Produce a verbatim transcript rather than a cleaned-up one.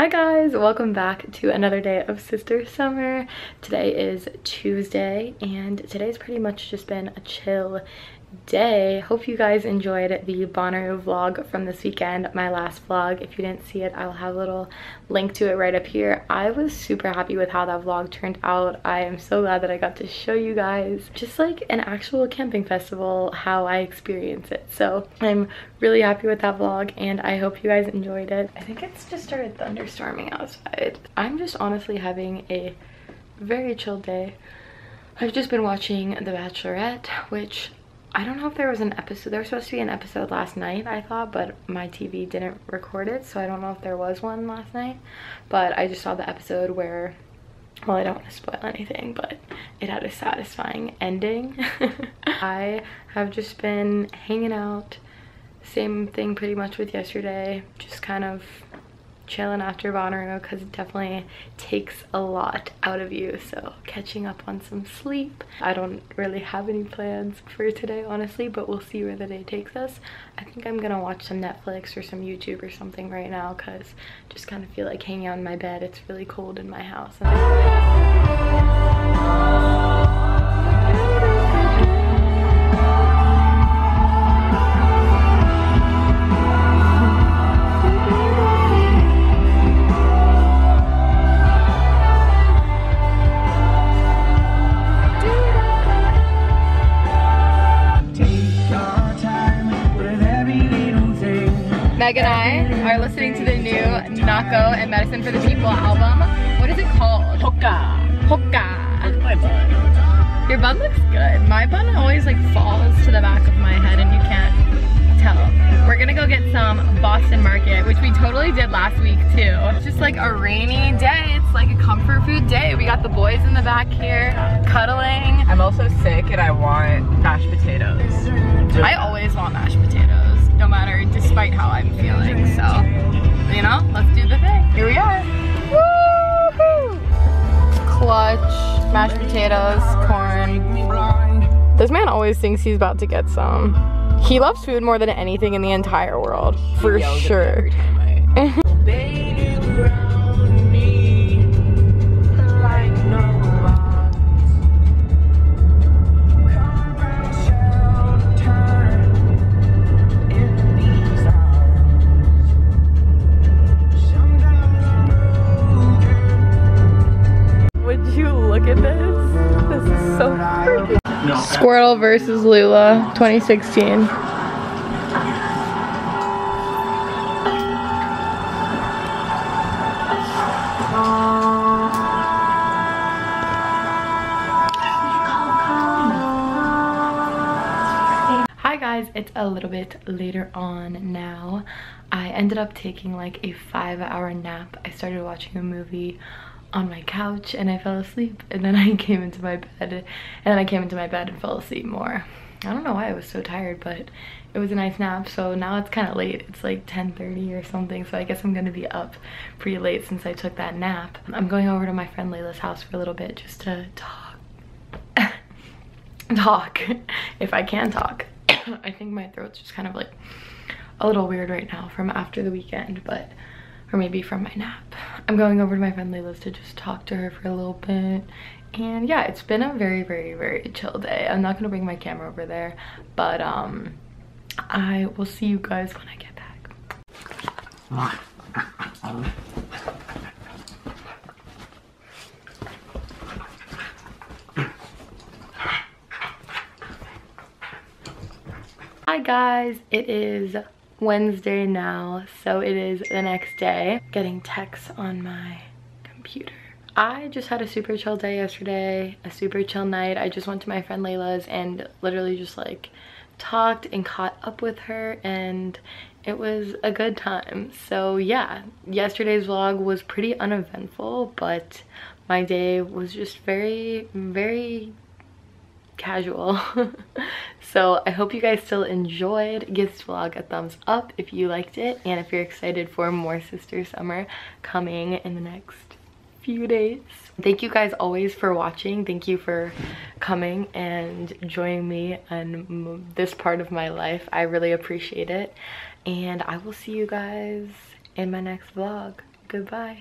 Hi guys, welcome back to another day of Sister Summer. Today is Tuesday and today's pretty much just been a chill day. Hope you guys enjoyed the Bonnaroo vlog from this weekend, my last vlog. If you didn't see it, I'll have a little link to it right up here. I was super happy with how that vlog turned out. I am so glad that I got to show you guys just like an actual camping festival, how I experience it. So I'm really happy with that vlog and I hope you guys enjoyed it. I think it's just started thunderstorming outside. I'm just honestly having a very chill day. I've just been watching The Bachelorette, which I don't know if there was an episode. There was supposed to be an episode last night, I thought, but my T V didn't record it, so I don't know if there was one last night. But I just saw the episode where, well, I don't want to spoil anything, but it had a satisfying ending. I have just been hanging out, same thing pretty much with yesterday, just kind of chilling after Bonnaroo because it definitely takes a lot out of you, so catching up on some sleep. I don't really have any plans for today honestly, but we'll see where the day takes us. I think I'm gonna watch some Netflix or some YouTube or something right now because just kind of feel like hanging out in my bed. It's really cold in my house. Meg and I are listening to the new Nako and Medicine for the People album. What is it called? Hokka. Hokka. My bun. Your bun looks good. My bun always like falls to the back of my head and you can't tell. We're gonna go get some Boston Market, which we totally did last week too. It's just like a rainy day. It's like a comfort food day. We got the boys in the back here cuddling. I'm also sick and I want mashed potatoes. I always want mashed potatoes. No matter, despite how I'm feeling. So, you know, let's do the thing. Here we are. Woo-hoo! Clutch, mashed potatoes, corn. This man always thinks he's about to get some. He loves food more than anything in the entire world, for sure. Squirtle versus Lula, twenty sixteen. Hi guys, it's a little bit later on now. I ended up taking like a five hour nap. I started watching a movie on my couch and I fell asleep, and then I came into my bed and then I came into my bed and fell asleep more. I don't know why I was so tired, but it was a nice nap. So now it's kind of late. It's like ten thirty or something, so I guess I'm gonna be up pretty late since I took that nap. I'm going over to my friend Layla's house for a little bit just to talk talk if I can talk. I think my throat's just kind of like a little weird right now from after the weekend, but or maybe from my nap. I'm going over to my friend Layla's to just talk to her for a little bit. And yeah, it's been a very, very, very chill day. I'm not gonna bring my camera over there, but um, I will see you guys when I get back. Hi guys, it is Wednesday now, so it is the next day. Getting texts on my computer. I just had a super chill day yesterday, a super chill night. I just went to my friend Layla's and literally just like talked and caught up with her, and it was a good time. So yeah, yesterday's vlog was pretty uneventful, but my day was just very, very casual. So I hope you guys still enjoyed. Give this vlog a thumbs up if you liked it, and if you're excited for more Sister Summer coming in the next few days. Thank you guys always for watching. Thank you for coming and joining me on this part of my life. I really appreciate it, and I will see you guys in my next vlog. Goodbye.